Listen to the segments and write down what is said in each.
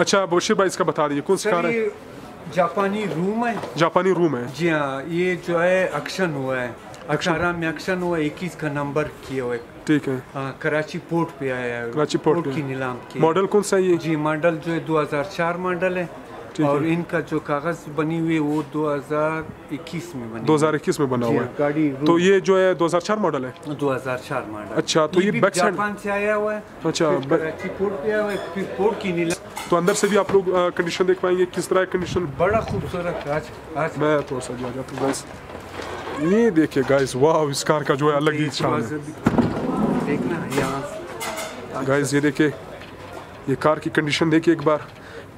अच्छा बशीर भाई इसका बता दीजिए कौन सा कार है? जापानी रूम है। जापानी रूम है जी हाँ। ये जो है एक्शन हुआ है, 18 में एक्शन हुआ, 21 का नंबर किया हुआ है। ठीक है। कराची पोर्ट पे आया है, कराची पोर्ट की नीलाम की। मॉडल कौन सा है ये? जी मॉडल जो है 2004 मॉडल है और इनका जो कागज बनी हुई है वो 2021 में बनी, 2021 में बना हुआ है गाड़ी। तो ये जो है 2004 मॉडल है, 2004 मॉडल। अच्छा तो ये बैक साइड जापान से आया हुआ है। अच्छा कराची पोर्ट पे आया हुआ है, फिर पोर्ट की नीलाम। तो अंदर से भी आप लोग कंडीशन देख पाएंगे किस तरह कंडीशन, बड़ा खूबसूरत। आज मैं थोड़ा सा जा जाता हूँ गाइस, ये देखिए गाइस, वाह इस कार का जो है अलग ही शान है। देखना यहाँ गाइस, ये देखिए ये कार की कंडीशन देखिए एक बार।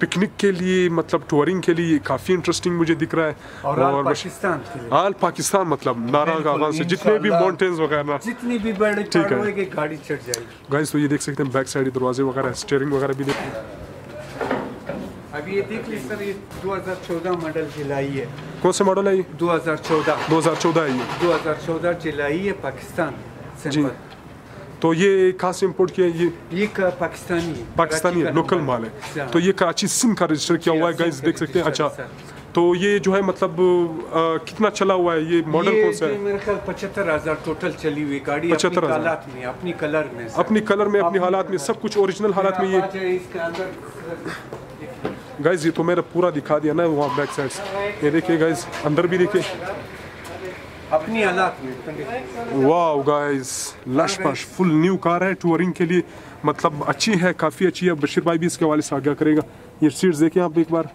पिकनिक के लिए मतलब टूरिंग के लिए काफ़ी इंटरेस्टिंग मुझे दिख रहा है। और पाकिस्तान के लिए आल पाकिस्तान मतलब नारागांव से जितने भी माउंटेन्स वगैरह जितनी भी बड़े पहाड़ है गाड़ी चढ़ जाएगी गाइस। तो ये देख सकते हैं बैक साइड दरवाजे वगैरह, स्टीयरिंग वगैरह भी देखिए। अभी ये देख लीजिए सर, ये 2014 मॉडल जुलाई है। कौन सा मॉडल है ये? 2014 2014 है ये, 2014 जुलाई है, पाकिस्तान जी। तो ये कहाँ से इम्पोर्ट किया? ये पाकिस्तानी है, लोकल माल है। तो ये कराची सिम का रजिस्टर किया हुआ है गाइस, देख सकते हैं। अच्छा तो ये जो है मतलब कितना चला हुआ है ये मॉडल कौन सा है? मेरे ख्याल 75,000 टोटल चली हुई गाड़ी, 75,000 में, अपनी कलर में, अपनी कलर में, अपनी हालात में, सब कुछ ओरिजिनल हालात में। ये गाइज ये तो मेरा पूरा दिखा दिया ना वहाँ बैक साइड से, ये देखिए गाइज अंदर भी देखिए अपनी हालात में। वाह गाइज लश पश फुल न्यू कार है, टूरिंग के लिए मतलब अच्छी है, काफ़ी अच्छी है। बशीर भाई भी इसके हवाले से आज्ञा करेगा। ये सीट्स देखिए आप एक बार।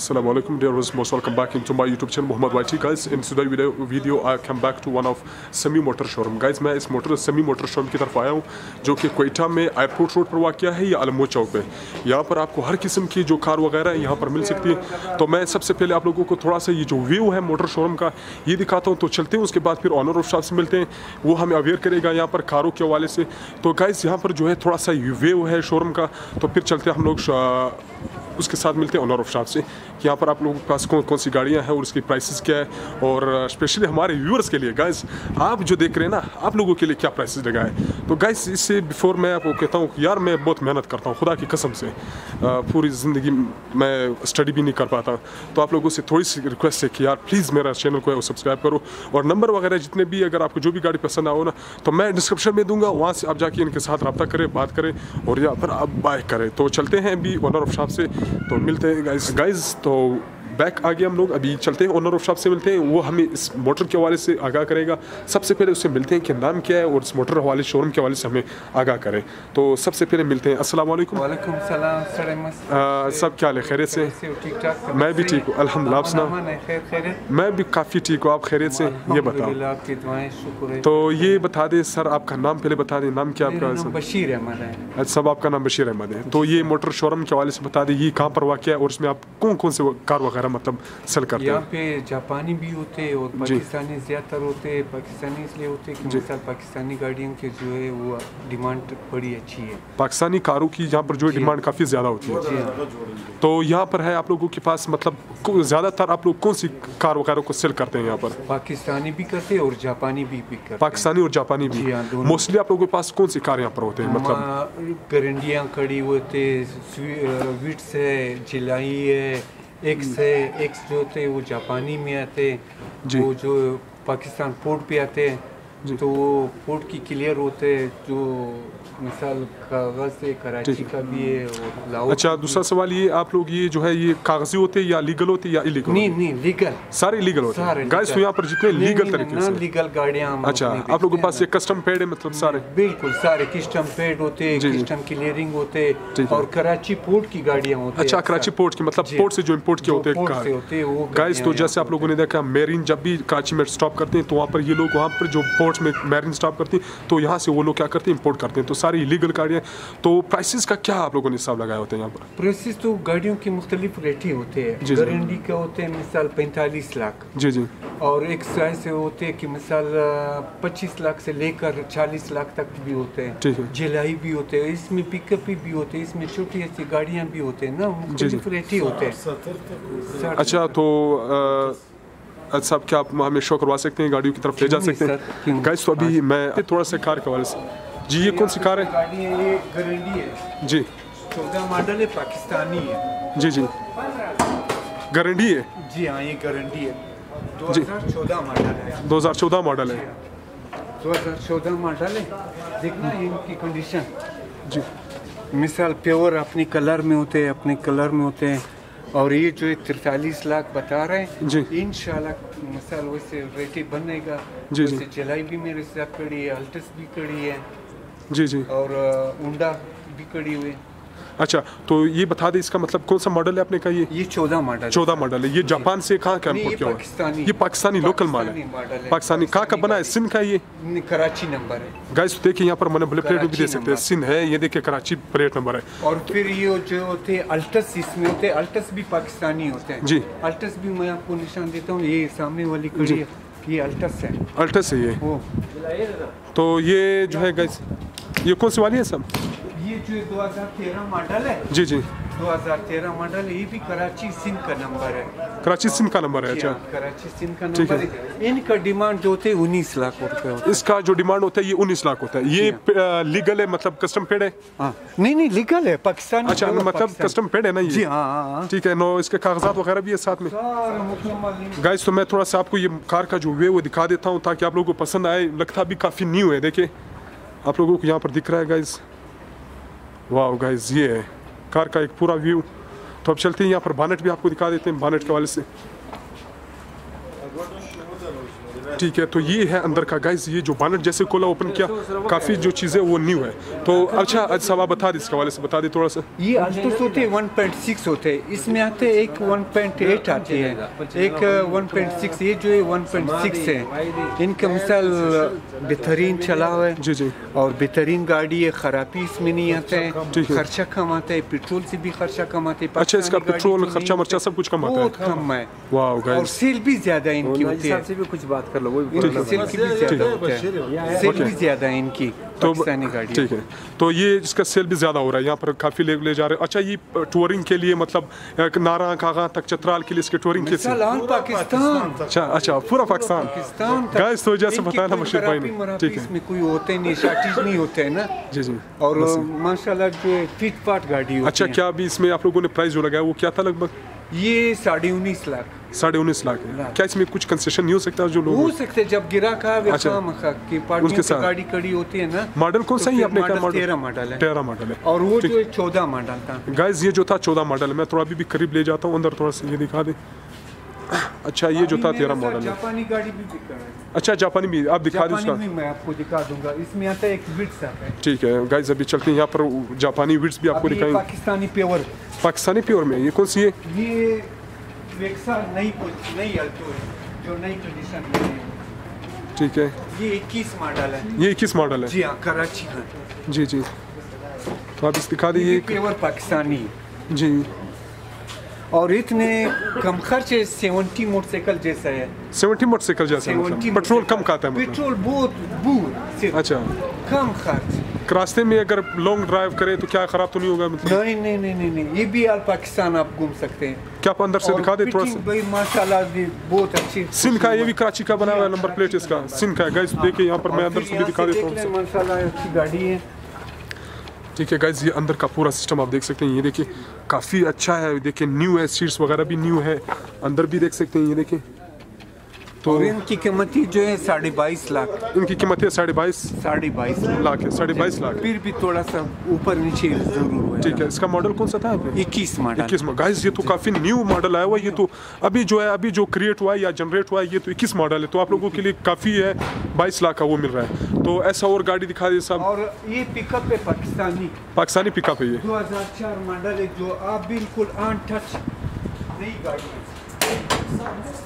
Assalamualaikum dear viewers, welcome back into my YouTube channel Muhammad YT guys. In today's video I come back to one of Sami motor showroom guys. मैं इस मोटर समी मोटर शोरूम की तरफ आया हूँ जो कि क्वेटा में एयरपोर्ट रोड पर वाक़िया है या आलमो चौक पे। यहाँ पर आपको हर किस्म की जो कार वगैरह है यहाँ पर मिल सकती है। तो मैं सबसे पहले आप लोगों को थोड़ा सा ये जो व्यू है मोटर शोरूम का ये दिखाता हूँ, तो चलते हैं। उसके बाद फिर ऑनर ऑफ शॉप से मिलते हैं, वो हमें अवेयर करेगा यहाँ पर कारों के हवाले से। तो गाइज़ यहाँ पर जो है थोड़ा सा व्यू है शोरूम का, तो फिर चलते हैं हम लोग उसके साथ मिलते हैं ऑनर ऑफ शॉप से। यहाँ पर आप लोगों के पास कौन कौन सी गाड़ियाँ हैं और उसकी प्राइसेस क्या है, और स्पेशली हमारे व्यूअर्स के लिए गाइस आप जो देख रहे हैं ना आप लोगों के लिए क्या प्राइसेस लगाए। तो गाइस इससे बिफोर मैं आपको कहता हूँ यार मैं बहुत मेहनत करता हूँ खुदा की कसम से, पूरी ज़िंदगी मैं स्टडी भी नहीं कर पाता। तो आप लोगों से थोड़ी सी रिक्वेस्ट है कि यार प्लीज़ मेरा चैनल को सब्सक्राइब करो, और नंबर वगैरह जितने भी अगर आपको जो भी गाड़ी पसंद आओ ना तो मैं डिस्क्रिप्शन में दूँगा, वहाँ से आप जाके इनके साथ रब्ता करें, बात करें और यहाँ पर आप बाय करें। तो चलते हैं अभी ऑनर ऑफ शॉप से, तो मिलते हैं गाइज़। तो बैक आ गए हम लोग, अभी चलते हैं ओनर ऑफ शॉप से मिलते हैं, वो हमें इस मोटर के हवाले से आगाह करेगा। सबसे पहले उससे मिलते हैं कि नाम क्या है और इस मोटर हवाले शोरूम के हवाले से हमें आगाह करें। तो सबसे पहले मिलते हैं। अस्सलाम वालेकुम। वालेकुम सलाम। सब क्या है खैरियत से? मैं भी ठीक हूँ अल्हम्दुलिल्लाह, मैं भी काफ़ी ठीक हूँ। आप खैरियत से? ये बताओ। तो ये बता दें सर आपका नाम पहले बता दें, नाम क्या आपका? बशीर अहमद है। सब आपका नाम बशीर अहमद है। तो ये मोटर शोरूम के हवाले से बता दें ये कहाँ पर वाक़िया है और इसमें आप कौन कौन से कार वगैरह मतलब सेल करते हैं? यहाँ पे जापानी भी होते हैं और पाकिस्तानी ज़्यादातर होते हैं। पाकिस्तानी इसलिए होते हैं कि मिसाल पाकिस्तानी गाड़ियों की जो है वो डिमांड बड़ी अच्छी है, पाकिस्तानी कारों की यहाँ पर जो है डिमांड काफ़ी ज़्यादा होती है। तो यहाँ पर है आप लोगों के पास मतलब ज़्यादातर आप लोग कौन सी कार वगैरह को सेल करते हैं यहाँ पर? पाकिस्तानी भी करते हैं और जापानी भी करते हैं। पाकिस्तानी और जापानी भी। मोस्टली आप लोगों के पास कौन सी कार यहाँ पर होते हैं मतलब? करंडियाँ खड़ी होते, विट्स है, जिलाई है, एक्स है। एक्स जो होते वो जापानी में आते, वो जो पाकिस्तान पोर्ट पे आते हैं तो वो पोर्ट की क्लियर होते हैं, जो मिसाल कागज़ से कराची का भी है और लाहौर। अच्छा दूसरा सवाल ये आप लोग ये जो है ये कागजी होते या लीगल होते या इलीगल? नहीं लीगल, सारे लीगल होते हैं गाइस। तो यहाँ पर जितने लीगल तरीके से लीगल गाड़ियाँ। अच्छा आप लोगों के पास ये कस्टम पेड है मतलब सारे? बिल्कुल सारे कस्टम पेड होते, कस्टम क्लियरिंग होते और कराची पोर्ट की गाड़ियाँ होती है। अच्छा कराची पोर्ट की मतलब पोर्ट से जो इम्पोर्ट के होते हैं गाइस। तो जैसे आप लोगों ने देखा मेरीन जब भी कराची में स्टॉप करते हैं तो वहाँ पर ये लोग वहाँ पर जो पोर्ट में मेरीन स्टॉप करती है तो यहाँ से वो लोग क्या करते हैं इम्पोर्ट करते हैं। तो इलीगल गाड़ियाँ। तो प्राइसेस का क्या आप लोगों ने हिसाब लगाया होता है यहाँ पर? प्राइसेस तो गाड़ियों के मुख्तलिफ रेट ही होते हैं। गारंटी का होते हैं मिसाल 45 लाख जी और एक साइज से होते हैं कि मिसाल 25 लाख से लेकर 40 लाख तक भी होते हैं। जिलाई भी होते हैं, इसमें पिकअप भी होते हैं, इसमें छोटी ऐसी गाड़ियाँ भी होते हैं ना, मुख्तलिफ रेट ही होते हैं। अच्छा तो अच्छा क्या आप हमें शो करवा सकते हैं, गाड़ियों की तरफ ले जा सकते हैं गाइस? तो अभी मैं थोड़ा सा कार के हवाले से जी ये कौन सी कार है? गाड़ी है ये गारंटी है जी 14 मॉडल है, पाकिस्तानी है। जी जी, गारंटी है? जी हाँ, ये गारंटी है। 2014 मॉडल है। 2014 मॉडल है, 2014 मॉडल है। देखना इनकी कंडीशन जी, मिसाल प्योर अपने कलर में होते हैं, अपने कलर में होते हैं। और ये जो 43 लाख बता रहे हैं जी, इंशाल्लाह मिसाल वैसे रेटे बनेगा जी। वैसे चलाई भी मेरे साथ कड़ी है, अल्टस भी कड़ी है जी जी, और उंडा भी कड़ी हुई। अच्छा, तो ये बता दे इसका मतलब कौन सा मॉडल है आपने कहा? ये 14 मॉडल, 14 मॉडल है। ये जापान से कहाँ का इम्पोर्ट हुआ? पाकिस्तानी, ये पाकिस्तानी लोकल माल है, पाकिस्तानी। कहाँ का बना है? सिंध का। ये कराची नंबर है। गाइस देखिए यहाँ पर मैंने ब्लैक प्लेट भी दे सकते हैं, सिंध है ये, देखिए कराची प्लेट नंबर है। और फिर ये जो होते अल्टस, इसमें होते अल्टस भी पाकिस्तानी होते हैं जी। अल्टस भी मैं आपको निशान देता हूँ, ये सामने वाली कड़ी है, ये अल्टस है, अल्टस है ये। तो ये जो है गाइस, ये कौन सी वाली है सब? ये जो 2013 मॉडल है जी जी, 2013 मॉडल। ये भी कराची सिंध का नंबर है, कराची सिंध का नंबर है। अच्छा, कराची सिंध का नंबर है। इनका डिमांड जो होते हैं 19 लाख होता है, इसका जो डिमांड होता है ये 19 लाख होता है। ये लीगल है मतलब कस्टम पेड है? नहीं नहीं, लीगल है, पाकिस्तान। अच्छा, मतलब कस्टम पेड है ना ये? जी हाँ, ठीक है। नो इसके कागजात वगैरह भी है साथ में। गाइस तो मैं थोड़ा सा आपको ये कार का जो वे वो दिखा देता हूँ ताकि आप लोगों को पसंद आए। लगता भी काफ़ी न्यू है, देखिए आप लोगों को यहाँ पर दिख रहा है गाइस। वाह गाइस, ये है कार का एक पूरा व्यू। तो अब चलते हैं यहाँ पर बानेट भी आपको दिखा देते हैं, बानेट के वाले से। ठीक है, तो ये है अंदर का गाइस। ये जो बानेट जैसे खोला ओपन किया, काफ़ी जो चीज़ें वो न्यू है। तो अच्छा आज साहब बता दें इसके वाले से, बता दें थोड़ा सा। ये अल्टस होते 1.6 होते, इसमें आते एक 1.8 आती है, एक 1.6। ये जो है 1.6 है, इनका मिसाल बेहतरीन चला हुआ है जी जी, और बेहतरीन गाड़ी है, खराबी इसमें नहीं आता है, खर्चा कम आता है, पेट्रोल से भी खर्चा कम आता है। अच्छा, इसका पेट्रोल खर्चा मर्चा सब कुछ कम आता है? बहुत कम है। वाह गाइस, और सेल भी ज़्यादा इनकी होती है, कुछ बात कर लो, सेल भी ज़्यादा है इनकी। तो ठीक है, तो ये इसका सेल भी ज़्यादा हो रहा है, यहाँ पर काफ़ी लोग ले जा रहे हैं। अच्छा, ये टूरिंग के लिए मतलब नारा कागा तक चतराल के लिए इसके टूरिंग के लिए पाकिस्तान? अच्छा, पूरा पाकिस्तान गाइस। तो जैसे बताया मुश्किल भाई ने, ठीक है, इसमें कोई होते नहीं, शॉर्टेज नहीं होते हैं ना जी जी। और माशाल्लाह जो फिट फाट गाड़ी। अच्छा, क्या अभी इसमें आप लोगों ने प्राइस जो लगाया वो क्या था लगभग? ये 19.5 लाख, 19.5 लाख है। क्या इसमें कुछ कंसेशन नहीं हो सकता जो लोग? हो सकते, जब गिरा का गाड़ी कड़ी होती है ना। मॉडल कौन सा है आपने कहा? 13 मॉडल है। और वो जो 14 मॉडल था गाइस, ये जो था 14 मॉडल। मैं थोड़ा अभी भी करीब ले जाता हूँ अंदर, थोड़ा सा ये दिखा दे। अच्छा, ये जो था 13 मॉडल है। जापानी गाड़ी भी दिखा रहा है। अच्छा, जापानी भी आप दिखा दो उसका, मैं आपको दिखा दूंगा। इसमें आता है एक विड्स आता है। ठीक है गाइस, अभी चलते हैं यहाँ पर, जापानी विड्स भी आपको दिखाएंगे। पाकिस्तानी प्योर, पाकिस्तानी प्योर में ये कौन सी है? ये वेक्सा नई, कुछ नई अल्टो है जो नई कंडीशन में है। ठीक है, ये 21 मॉडल है। ये 21 मॉडल है जी हाँ, कराची का जी जी। तो आप इस दिखा दीजिए, प्योर पाकिस्तानी जी। और इतने कम खर्चे 70 मोटरसाइकिल जैसा है, 70 मोटरसाइकिल जैसा है। पेट्रोल कम खाता है, पेट्रोल बहुत। अच्छा, कम खर्च। रास्ते में अगर लॉन्ग ड्राइव करें तो क्या खराब तो नहीं होगा मतलब? नहीं नहीं नहीं नहीं नहीं, ये भी यार पाकिस्तान आप घूम सकते हैं। क्या आप अंदर से दिखा दे थोड़ा सा? भाई माशाल्लाह भी बहुत अच्छी। सिंध का, ये भी कराची का बना हुआ है, नंबर प्लेट इसका सिंध का है गाइस। देखिए यहाँ पर मैं अंदर से भी दिखा देता हूँ, माशाल्लाह अच्छी गाड़ी है। ठीक है गाइज, ये अंदर का पूरा सिस्टम आप देख सकते हैं। ये देखिए काफ़ी अच्छा है, देखिए न्यू है, सीट्स वगैरह भी न्यू है, अंदर भी देख सकते हैं ये देखिए। तो इनकी कीमत जो है 22.5 लाख, इनकी कीमत है 22.5 लाख है, 22.5 लाख। फिर भी थोड़ा सा ऊपर नीचे जरूर हुआ। ठीक है, इसका मॉडल कौन सा था? 21 मॉडल गाइस, ये तो काफ़ी न्यू मॉडल आया हुआ है। ये तो अभी जो है, अभी जो क्रिएट हुआ है या जनरेट हुआ है, ये तो 21 मॉडल है। तो आप लोगों के लिए काफ़ी है, 22 लाख का वो मिल रहा है। तो ऐसा और गाड़ी दिखा दी साहब। और ये पिकअप है पाकिस्तानी, पाकिस्तानी पिकअप है ये, 2004 मॉडल है जो आप बिल्कुल अनटच नई गाड़ी है।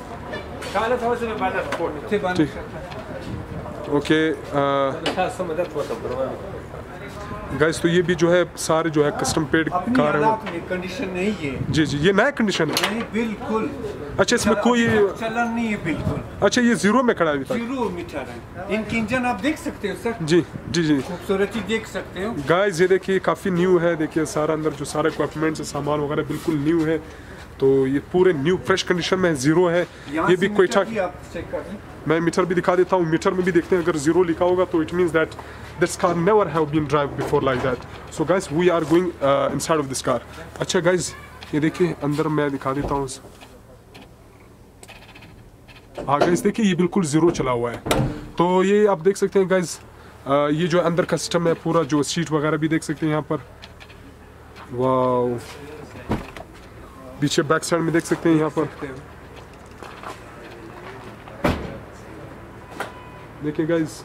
ओके गाइस, तो ये भी जो है सारे जो है कस्टम पेड कार है, कंडीशन नहीं है जी जी। ये नया कंडीशन है नहीं, बिल्कुल। अच्छा, इसमें कोई चलन नहीं है बिल्कुल। अच्छा, ये जीरो में खड़ा है, जीरो में खड़ा है। इनके इंजन आप देख सकते हो सर जी जी जी, खूबसूरती देख सकते हो गाइस। ये देखिए काफ़ी न्यू है, देखिए सारा अंदर जो सारे इक्विपमेंट्स सामान वगैरह बिल्कुल न्यू है। तो ये पूरे न्यू फ्रेश कंडीशन में जीरो है। ये भी क्वेटा, मैं मीटर भी दिखा देता हूँ, मीटर में भी देखते हैं अगर जीरो लिखा होगा तो it means that this car never have been drive before like that. So guys we are going inside of this car. अच्छा गाइज ये देखिए अंदर मैं दिखा देता हूँ। हाँ गाइज देखिए ये बिल्कुल जीरो चला हुआ है। तो ये आप देख सकते हैं गाइज, ये जो अंदर का सिस्टम है पूरा, जो सीट वगैरह भी देख सकते हैं यहाँ पर। वाह, पीछे बैक साइड में देख सकते हैं यहाँ पर, देखिए गाइस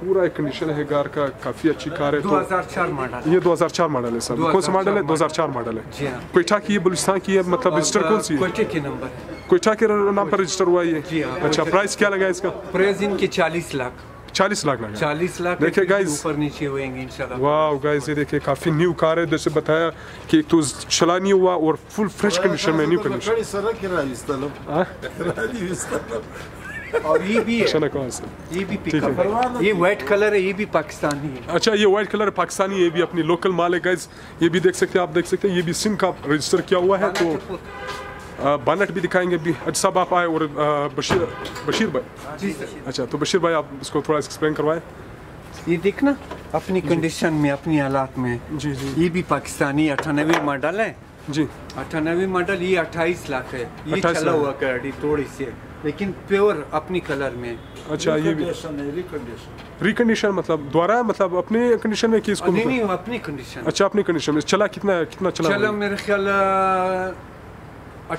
पूरा एक कंडीशन है कार का, काफी अच्छी कार है। 2004 मॉडल, ये 2004 मॉडल है सर, कौन सा मॉडल है? 2004 मॉडल है। क्वेटा की है, बलूचिस्तान की है, मतलब रजिस्टर कौन सी? क्वेटा के नंबर, क्वेटा के नाम पर रजिस्टर हुआ ये। अच्छा प्राइस क्या लगा इसका? प्राइस इनकी 40 लाख, 40 लाख लगा, 40 लाख। देखिए गाइस ऊपर नीचे होएंगे इंशाल्लाह। वाओ गाइस ये देखिए काफी न्यू कार है, जैसे बताया कि एक तो चला नहीं हुआ और फुल फ्रेश कंडीशन में न्यू कंडीशन। और ये भी है, ये भी पिकअप, ये वाइट कलर है, ये भी पाकिस्तानी है। अच्छा ये वाइट कलर पाकिस्तानी, ये भी अपनी लोकल माल है गाइस। ये भी देख सकते हैं आप, देख सकते हैं ये भी सिम का रजिस्टर किया हुआ है। तो बानट भी दिखाएंगे भी। अच्छा साहब आप आए, और बशीर भाई जी सर। अच्छा तो बशीर भाई आप इसको थोड़ा एक्सप्लेन करवाएं। ये देखना अपनी कंडीशन में, अपनी हालात में जी जी। ये भी पाकिस्तानी 98 मॉडल है जी, 98 मॉडल। ये 28 लाख है, ये चला हुआ गाड़ी थोड़ी सी, लेकिन प्योर अपनी कलर में। अच्छा ये भी रिकंडीशन, मतलब दोबारा, मतलब अपने कंडीशन में कि इसको नहीं, अपनी कंडीशन। अच्छा अपनी कंडीशन में चला कितना चला? मेरे ख्याल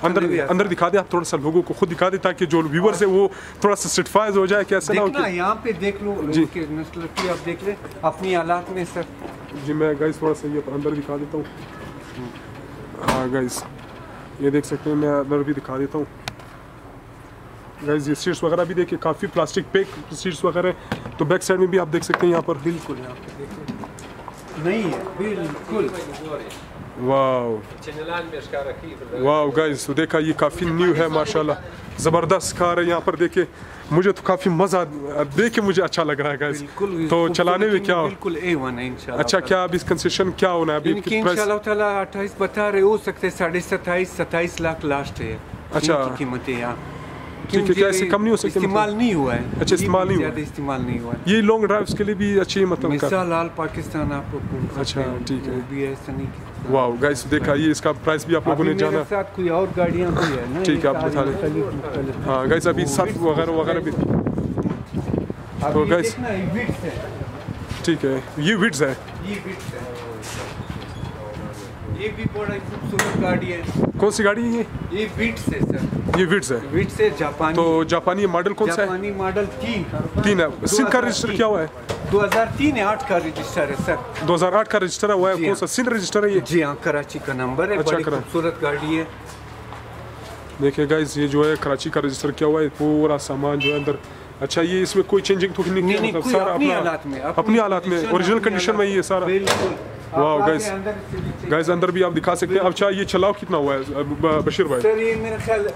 अंदर दिखा दे आप थोड़ा सा, लोगों को खुद दिखा दे ताकि जो व्यूअर्स है वो थोड़ा सा सेटिस्फाइड हो जाए। कैसे ना हो यहाँ पे देख लो जी, आप देख ले अपनी हालात में सर जी। मैं गाइस थोड़ा सा ये अंदर दिखा देता हूँ। हाँ गाइस ये देख सकते हैं, मैं अंदर भी दिखा देता हूँ गाइस। ये सीट्स वगैरह भी देखिए काफ़ी प्लास्टिक पैक सीट्स वगैरह। तो बैक साइड में भी आप देख सकते हैं यहाँ पर, बिल्कुल यहाँ पर देखिए नहीं है बिल्कुल। वाह वाह गाइस तो देखा ये काफ़ी न्यू है माशाल्लाह, ज़बरदस्त कार है। यहाँ पर देखिए मुझे तो काफ़ी मज़ा देख के मुझे अच्छा लग रहा है गाइस। तो चलाने में क्या बिल्कुल A1 है इंशाल्लाह। अच्छा क्या अब इस कंसेशन क्या होना है अभी? इंशाल्लाह ताला 28 बता रहे हो सकते, 27.5 लाख लास्ट है। अच्छा कीमत है यहाँ, ठीक है क्या? इससे कम नहीं हो सकती, इस्तेमाल नहीं हुआ है। अच्छा इस्तेमाल नहीं हुआ, ज़्यादा इस्तेमाल नहीं हुआ है। ये लॉन्ग ड्राइव्स के लिए भी अच्छी मतलब मिसाल लाल पाकिस्तान आपको। अच्छा ठीक है। वाह गाइस देखा ये इसका प्राइस भी आप लोगों ने जाना, साथ कोई और गाड़ियाँ भी है ना, ठीक है आप बता दें। हाँ गाइस अभी सर्फ वगैरह वगैरह भी, तो गाइस ठीक है ये विड्स है, ये भी बड़ा खूबसूरत गाड़ी है। कौन सी गाड़ी है ये? विट्स है सर, ये विट्स है, विट्स है जापानी। तो जापानी मॉडल कौन सा है? जापानी मॉडल 3 है। सिन का रजिस्टर क्या हुआ है? 2003 है, 8 का रजिस्टर है सर, 2008 का रजिस्टर हुआ है। कौन सा सिन रजिस्टर है ये? जी हाँ कराची का नंबर है। अच्छा खूबसूरत गाड़ी है। देखिए गाइस ये जो है कराची का रजिस्टर किया हुआ है, पूरा सामान जो है अंदर। अच्छा ये इसमें कोई चेंजिंग तो नहीं है सर? अपनी हालात में ओरिजिनल कंडीशन में ये सारा। वाह गाइस गाइस अंदर भी आप दिखा सकते हैं। अच्छा ये चलाओ कितना हुआ है बशीर भाई? सर ये मेरे ख्याल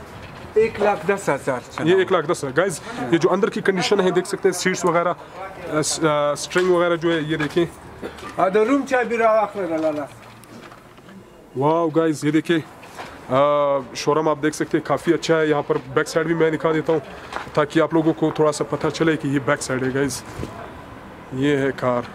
1,10,000, ये 1,10,000। गाइस ये जो अंदर की कंडीशन है देख सकते हैं, सीट्स वगैरह, स्ट्रिंग वगैरह जो है ये देखिए। वाह गाइस ये देखिए शोरूम आप देख सकते हैं काफ़ी अच्छा है। यहाँ पर बैक साइड भी मैं दिखा देता हूँ ताकि आप लोगों को थोड़ा सा पता चले कि ये बैक साइड है गाइस। ये है कार,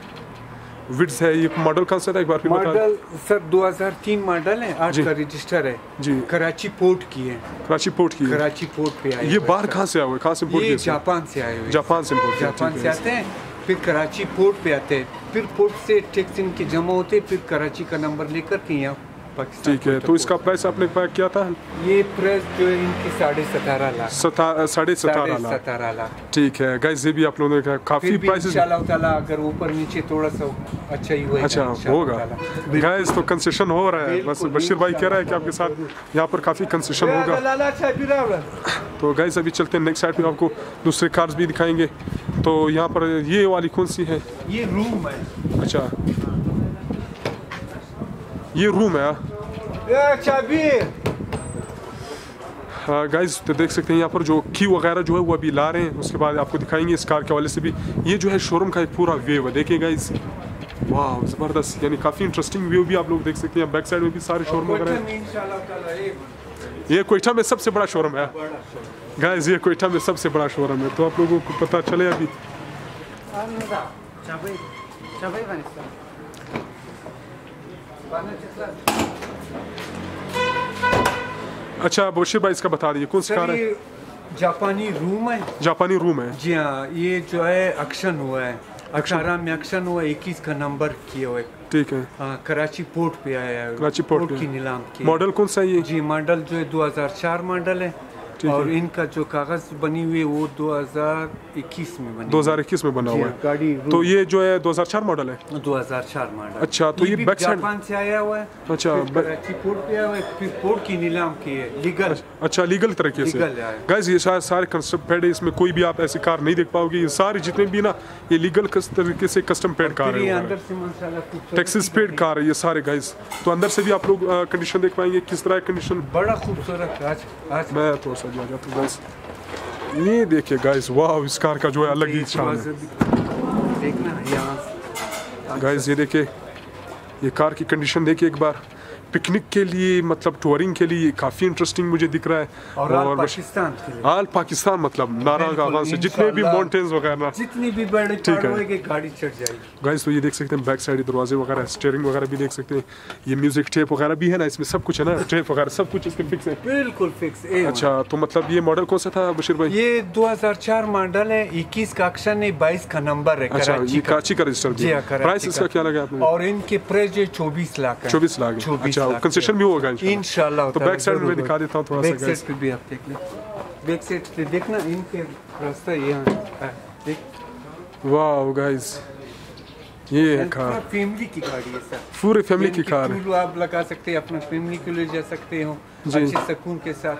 विड्स है। ये मॉडल कौन सा था एक बार फिर बता? मॉडल सर 2003 मॉडल है, 8 का रजिस्टर है जी, कराची पोर्ट की है, कराची पोर्ट की है, कराची पोर्ट पे आई। ये बाहर कहाँ से आए हुए? कहाँ से इम्पोर्ट? ये जापान से आए हुए, जापान से इम्पोर्ट, जापान से आते हैं फिर कराची पोर्ट पे आते हैं, फिर पोर्ट से टैक्स इनके जमा होते, फिर कराची का नंबर लेकर के यहाँ पाकिस्तान। ठीक है तो इसका प्राइस आपने क्या था? ये प्राइस जो इनकी 17.5 लाख, 17.5 लाख। ठीक है गाइस ये भी आप लोगों ने काफी प्राइस इंशाल्लाह ताला अगर ऊपर नीचे थोड़ा सा अच्छा ही होगा। अच्छा होगा गाइस, तो कंसेशन हो रहा है, बस बशीर भाई कह रहा है कि आपके साथ यहाँ पर काफी कंसेशन होगा। तो गाइस अभी चलते हैं नेक्स्ट साइड पे, आपको दूसरे कार्स भी दिखाएंगे। तो यहाँ पर ये वाली कौन सी है? ये रूम है। अच्छा ये रूम है गाइस। तो देख सकते हैं यहाँ पर जो की वगैरह जो है वो अभी ला रहे हैं, उसके बाद आपको दिखाएंगे इस कार के हवाले से भी। ये जो है शोरूम का एक पूरा वेव है, देखिए गाइस वाह ज़बरदस्त, यानी काफ़ी इंटरेस्टिंग व्यू भी आप लोग देख सकते हैं। बैक साइड में भी सारे शोरूम वगैरह हैं। ये क्वेटा में सबसे बड़ा शोरूम है गाइस, ये क्वेटा में सबसे बड़ा शोरूम है। तो आप लोगों को पता चले अभी अच्छा बशीर भाई इसका बता दीजिए कौन सी कार है? जापानी रूम है, जापानी रूम है जी हाँ। ये जो है एक्शन हुआ है, अठारह में एक्शन हुआ, 21 का नंबर किया हुआ है, ठीक है हाँ। कराची पोर्ट पे आया है, कराची पोर्ट की नीलाम की। मॉडल कौन सा है जी? मॉडल जो है 2004 मॉडल है और इनका जो कागज बनी हुई है वो 2021 में बनी, 2021 में बना हुआ है गाड़ी। तो ये जो है 2004 मॉडल है, 2004 मॉडल अच्छा। तो ये बैक साइड जापान से आया हुआ है अच्छा, कराची पोर्ट पे आया हुआ है, फिर पोर्ट की नीलाम की है लीगल अच्छा, लीगल तरीके से गाइस। ये सारे कस्टम पेड है, इसमें कोई भी आप ऐसी कार नहीं देख पाओगे। ये सारे जितने भी ना ये लीगल तरीके से कस्टम पेड कार है, अंदर से माशाल्लाह टैक्सेस पेड कार है ये सारे गाइस। तो अंदर से भी आप लोग कंडीशन देख पाएंगे किस तरह कंडीशन, बड़ा खूबसूरत आज मैं तो गाइस। ये देखिए गाइस वाह, इस कार का जो है अलग ही शान है। देखना यहाँ गाइस, ये देखिए ये कार की कंडीशन देखिए एक बार। पिकनिक के लिए मतलब टूरिंग के लिए काफ़ी इंटरेस्टिंग मुझे दिख रहा है। और पाकिस्तान आल पाकिस्तान मतलब नारागांव से जितने भी माउंटेन्स वगैरह जितनी भी बड़े ठीक है गाड़ी चढ़ जाएगी गाइस। तो ये देख सकते हैं बैक साइड दरवाजे वगैरह, स्टीयरिंग वगैरह भी देख सकते हैं। ये म्यूजिक टेप वगैरह भी है ना इसमें, सब कुछ है ना, टेप वगैरह सब कुछ इसके फिक्स है, बिल्कुल फिक्स है अच्छा। तो मतलब ये मॉडल कौन सा था बशीर भाई? ये 2004 मॉडल है, 21 का ऑक्शन है, 22 का नंबर है अच्छा, ये कराची का रजिस्टर। प्राइस इसका क्या लगा आपने? और इनके प्राइस 24 लाख है, 24 लाख अच्छा। कंसेशन भी होगा इंशाल्लाह। तो बैक साइड में दिखा देता हूँ थोड़ा सा, बैक साइड पे भी आप देख लें, बैक साइड पे देखना इनके रास्ता यहाँ देख। वाओ गाइस ये है कार, फैमिली की गाड़ी है सर, पूरे फैमिली की कार है। आप लगा सकते हैं अपना फैमिली को ले जा सकते हो अच्छे सुकून के साथ,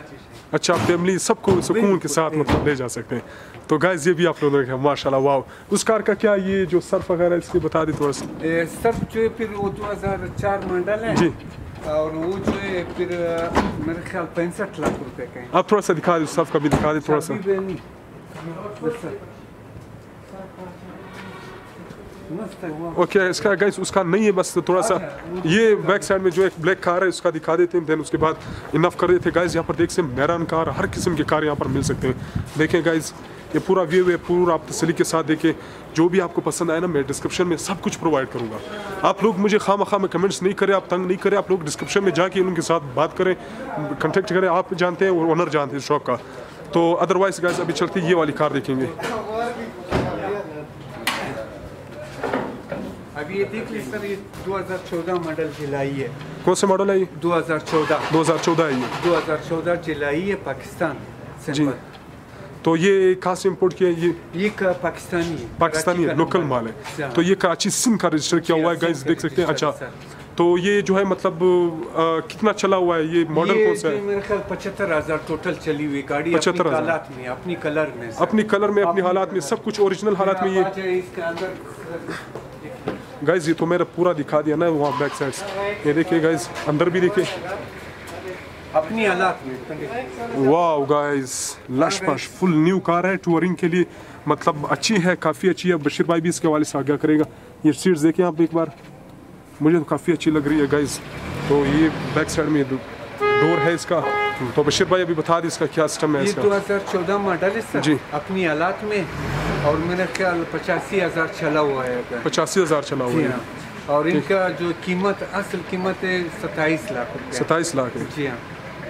अच्छा फैमिली सबको सुकून के साथ मतलब ले जा सकते हैं। तो गाइस ये भी आप लोगों ने माशाल्लाह वाह। उस कार का क्या ये जो सर्फ वगैरह इसके बता दी थोड़ा सा? सर्फ जो है फिर वो 2004 मॉडल है जी, और वो जो है फिर मेरे ख्याल 65 लाख रुपए का है। आप थोड़ा सा दिखा दो सर्फ का भी दिखा दे थोड़ा सा। ओके इसका गाइस उसका नहीं है बस थोड़ा सा। ये बैक साइड में जो एक ब्लैक कार है उसका दिखा देते हैं, देन उसके बाद इनफ कर देते हैं गाइस। यहाँ पर देख सकते हैं मैरान कार, हर किस्म के कार यहाँ पर मिल सकते हैं। देखें गाइस ये पूरा व्यू है, पूरा आप तसली के साथ देखें। जो भी आपको पसंद आए ना मैं डिस्क्रिप्शन में सब कुछ प्रोवाइड करूँगा। आप लोग मुझे खामखा में कमेंट्स नहीं करें, आप तंग नहीं करें, आप लोग डिस्क्रिप्शन में जाके उनके साथ बात करें, कॉन्टेक्ट करें। आप जानते हैं और ओनर जानते हैं शॉप का। तो अदरवाइज गाइस अभी चलते ये वाली कार देखेंगे। अभी ये देख लीजिए सर, ये 2014 मॉडल जुलाई है। कौन सा मॉडल है ये? 2014 है ये, 2014 जुलाई है, पाकिस्तान जी। तो ये कहाँ से इम्पोर्ट किया? ये पाकिस्तानी है, लोकल माल है। तो ये कराची सिम का रजिस्टर किया हुआ है गाइस, देख सकते हैं अच्छा। तो ये जो है मतलब कितना चला हुआ है ये मॉडल कौन सा है? मेरे ख्याल 75,000 टोटल चली हुई गाड़ी, 75,000 में अपनी कलर में, अपनी कलर में, अपनी हालात में, सब कुछ ओरिजिनल हालात में। ये गाइस ये तो मेरा पूरा दिखा दिया ना वहाँ बैक साइड, ये देखिए गाइस अंदर भी देखिए अपनी हालात में। Wow guys lush पश full new car है, टूरिंग के लिए मतलब अच्छी है, काफ़ी अच्छी है। बशीर भाई भी इसके हवाले से आज्ञा करेगा। ये सीट्स देखें आप एक बार, मुझे तो काफ़ी अच्छी लग रही है गाइस। तो ये बैक साइड में डोर है इसका। तो बशीर भाई अभी बता दें इसका क्या सिस्टम है? ये 2014 मॉडल है जी, अपनी हालात में, और मेरे ख्याल 85,000 चला हुआ है, 85,000 चला हुआ है। और इनका जो कीमत असल कीमत है 27 लाख, 27 लाख है जी हाँ।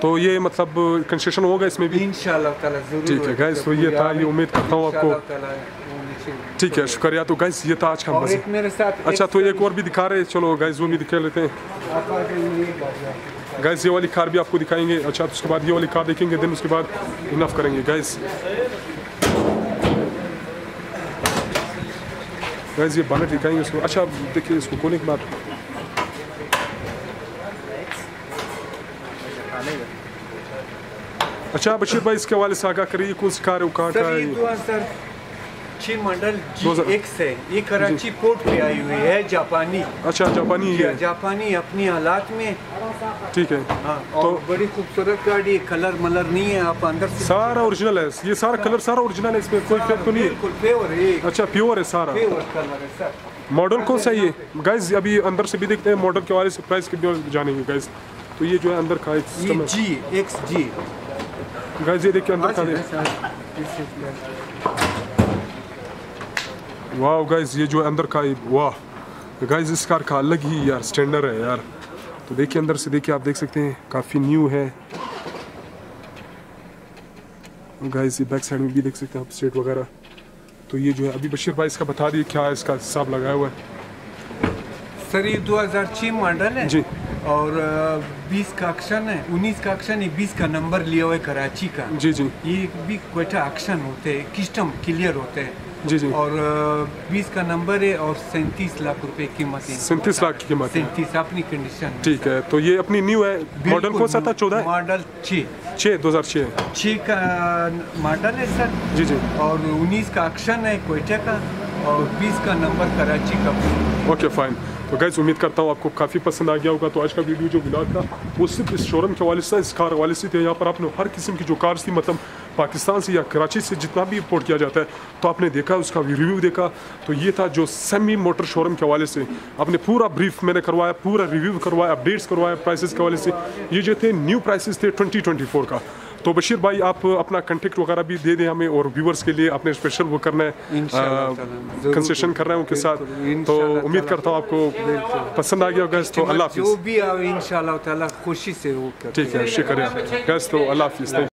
तो ये मतलब कंसेशन होगा इसमें भी इंशाल्लाह ताला जरूर, ठीक है गाइस। तो ये था, ये उम्मीद करता हूँ आपको, ठीक है शुक्रिया। तो गाइस ये था आज का मज़ा मेरे साथ अच्छा। तो एक और भी दिखा रहे हैं, चलो गाइस वो भी दिखा लेते हैं। गाइस ये वाली कार भी आपको दिखाएंगे अच्छा। उसके बाद ये वाली कार देखेंगे, दिन उसके बाद इनफ करेंगे गाइस। गाइस ये बानट दिखाएंगे उसको अच्छा, देखिए इसको खोलने के बाद अच्छा। बशीर भाई इसके हवाले से आगा करिए कौन सी कार है? 6 मॉडल GX है, ये कराची पोर्ट पे आई हुई है, जापानी अच्छा, जापानी है, जापानी अपनी हालात में ठीक है हाँ। और तो बड़ी खूबसूरत गाड़ी, कलर मलर नहीं है, आप अंदर से सारा ओरिजिनल है, ये सारा कलर सारा ओरिजिनल है, इसमें कोई फेक तो नहीं है, अच्छा प्योर है सारा, प्योर कलर है सर। मॉडल कौन सा ये गाइस, अभी अंदर से भी देखते हैं मॉडल के बारे से, प्राइस कितने और जानेंगे गाइस। तो ये जो है अंदर का एक सिस्टम है जी XG गाइस, ये देखिए अंदर का, वाह गाइस ये जो है अंदर का, वाह गाइस इस कार का अलग ही यार स्टैंडर्ड है यार। तो देखिए अंदर से, देखिए आप देख सकते हैं काफ़ी न्यू है गाइस। ये बैक साइड में भी देख सकते हैं आप सेट वगैरह। तो ये जो है अभी बशीर भाई इसका बता दिए क्या इसका हिसाब लगाया हुआ है। सर ये 2006 मॉडल है जी, और 20 का ऑक्शन है, 19 का ऑक्शन है, 20 का नंबर लिया हुआ है कराची का जी जी। ये भी क्वेटा ऑक्शन होते हैं, किस्टम क्लियर होते हैं जी जी, और 20 का नंबर है और 37 लाख रुपए कीमत है, 37 लाख की कीमत, 37 अपनी कंडीशन ठीक है। तो ये अपनी न्यू है, मॉडल कौन सा था 14 मॉडल 2006 का मॉडल है सर जी जी, और 19 का ऑक्शन है क्वेटा का और 20 का नंबर कराची का। Okay fine. तो गाइस उम्मीद करता हूँ आपको काफ़ी पसंद आ गया होगा। तो आज का वीडियो जो व्लॉग था वो सिर्फ इस शोरूम के हवाले से, इस कार हवाले से थे। यहाँ पर आपने हर किस्म की जो कार्स थी, मतलब पाकिस्तान से या कराची से जितना भी इंपोर्ट किया जाता है, तो आपने देखा, उसका रिव्यू देखा। तो ये था जो सेमी मोटर शोरूम के हवाले से आपने पूरा ब्रीफ मैंने करवाया, पूरा रिव्यू करवाया, अपडेट्स करवाया प्राइसेस के हवाले से। ये जो थे न्यू प्राइसेस थे 2024 का। तो बशीर भाई आप अपना कंटेक्ट वगैरह भी दे दें हमें, और व्यूवर्स के लिए आपने स्पेशल वो करना है, कंसेशन करना है उनके साथ। तो उम्मीद करता हूँ आपको पसंद आ गया होगा। तो अल्लाह हाफिज़, जो भी इंशाल्लाह ताला खुशी से वो ठीक है, शुक्रिया गाइस। तो अल्लाह हाफिज़।